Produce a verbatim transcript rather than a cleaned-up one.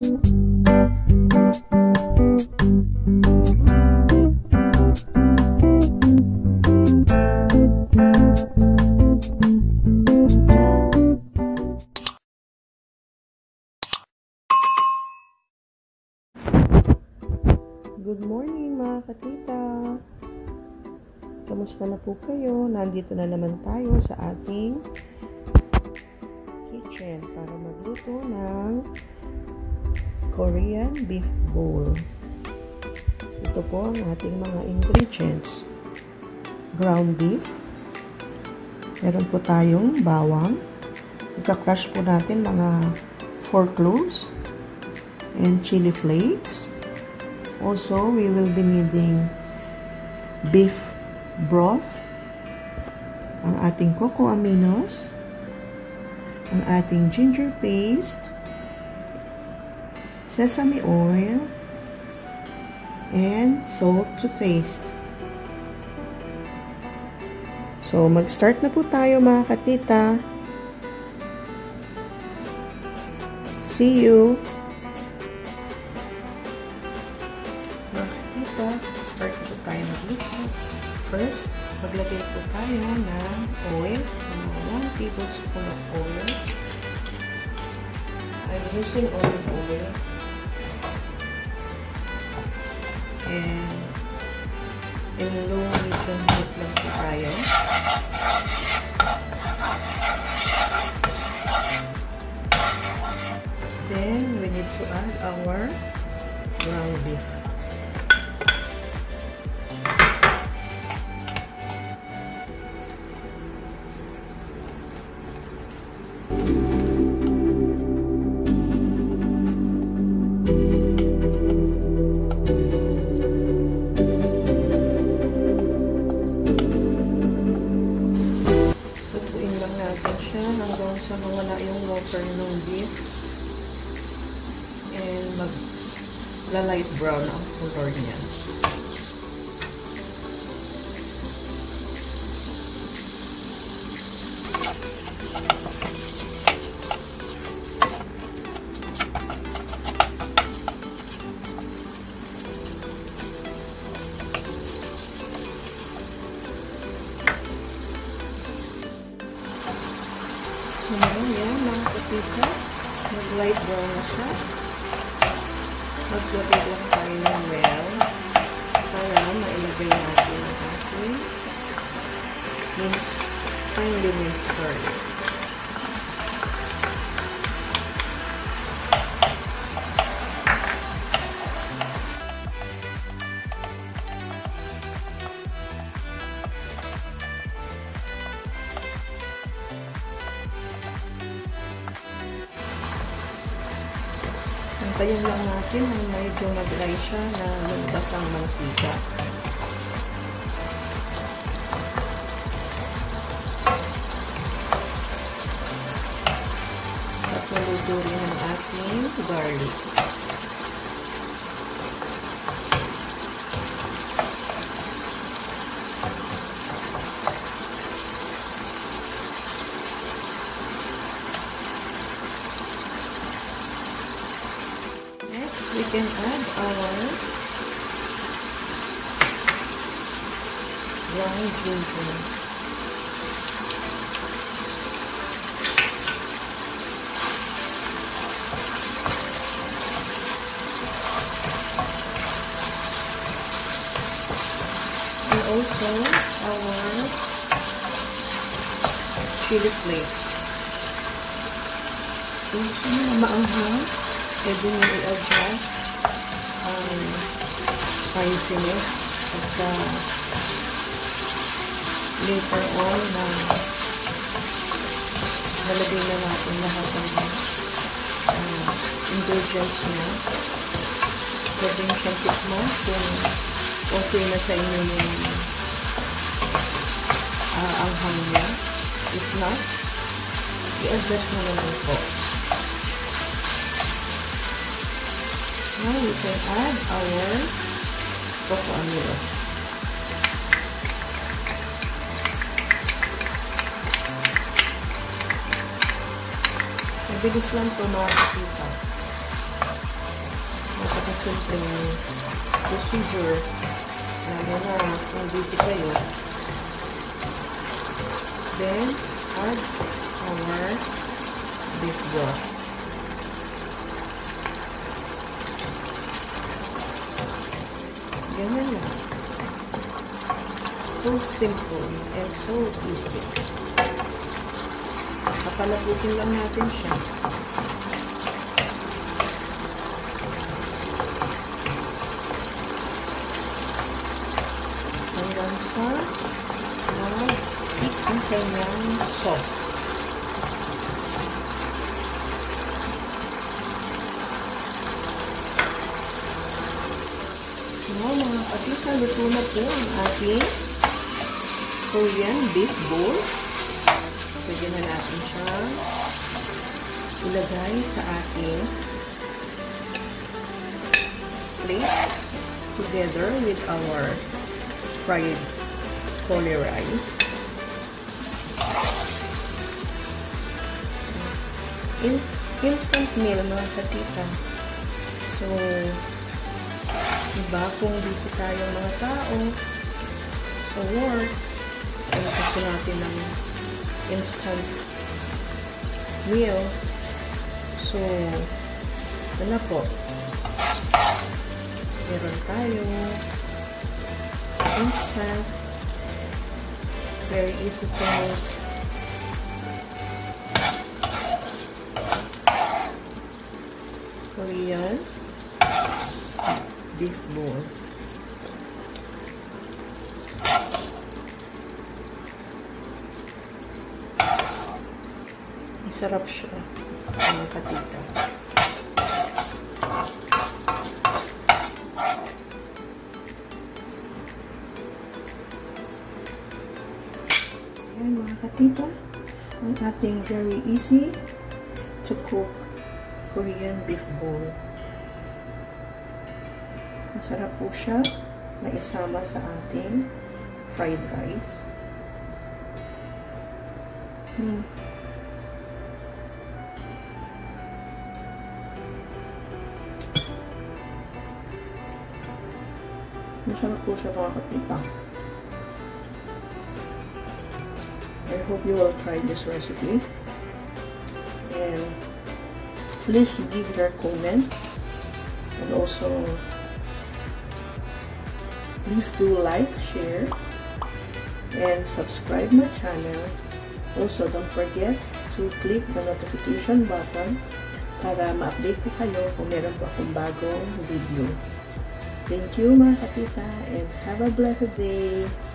Good morning mga katita! Kamusta na po kayo? Nandito na naman tayo sa ating kitchen para magluto ng Korean beef bowl. Ito po ang ating mga ingredients. Ground beef. Meron po tayong bawang. Ika-crush po natin mga four cloves and chili flakes. Also, we will be needing beef broth, ang ating coco aminos, ang ating ginger paste, sesame oil, and salt to taste. So, mag-start na po tayo mga katita. See you! Start po tayo magluto. First, maglagay po tayo ng oil, one tablespoon of oil. I'm using olive oil. And in low medium heat lang po tayo. Then, we need to add our ground beef. Hanggang sa mawala yung water ng beef and mag-light brown ang color niya. Ayan, mga kapita, mag-light brown na siya. Mag-labit lang tayo ng well para mailagay natin ang ating finely minced garlic. Antayin lang natin na medyo mag-dry siya na lumabas ang mantika. At naluto rin ang ating garlic. We can add our brown ginger. And also our chili flakes. Kung gusto nyo na maanghang, pwede nyo i-adjust ang um, spiciness at uh, later on na nalagay na natin lahat ng uh, ingredients na. Pwede nyo siyang tikman kung okay na sa inyo yung uh, anghang niya. If not, i-adjust mo naman po. Now we can add our coco aminos. Mabilis lang ito makikita. simpleng procedure na mga kung busy kayo. Then, add our beef broth. Ganyan lang. So simple and so easy. Papalaputin lang natin siya. Hanggang sa na-heat ang kanyang sauce. Now mga kapika, luto na po ang ating Korean beef bowl. Pwede na natin siya ilagay sa ating plate together with our fried curly rice. In instant meal mga katita. So, diba kung busy tayong mga tao sa work, ay gusto natin ng instant meal. So, wala po. Meron tayo. Instant. Very easy to make. Korean beef bowl. Sarap siya, mga katita. Ayan mga katita, ang ating very easy to cook Korean beef bowl. Masarap po siya na isama sa ating fried rice. Hmm. Masarap po siya mga kapita. I hope you all try this recipe. And please give your comment. And also, please do like, share, and subscribe my channel. Also, don't forget to click the notification button para ma-update po kayo kung meron po akong bagong video. Thank you mga katita and have a blessed day.